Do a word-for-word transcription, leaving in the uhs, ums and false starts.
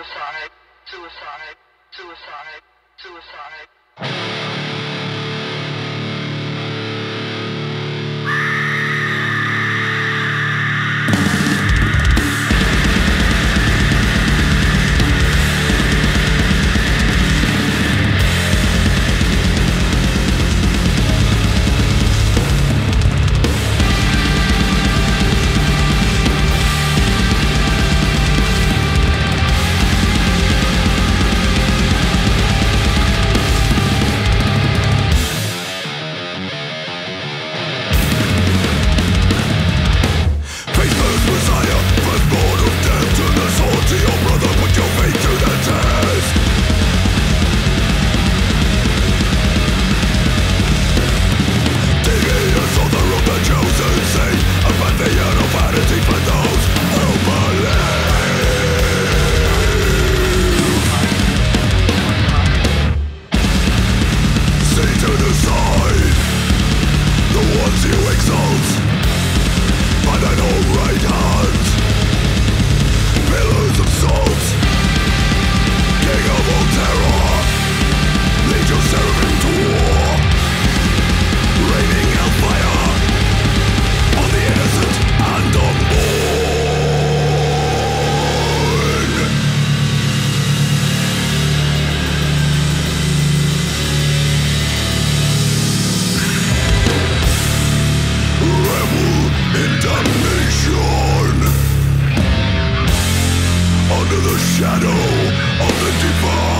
Suicide, suicide, suicide, suicide. Shadow of the divine.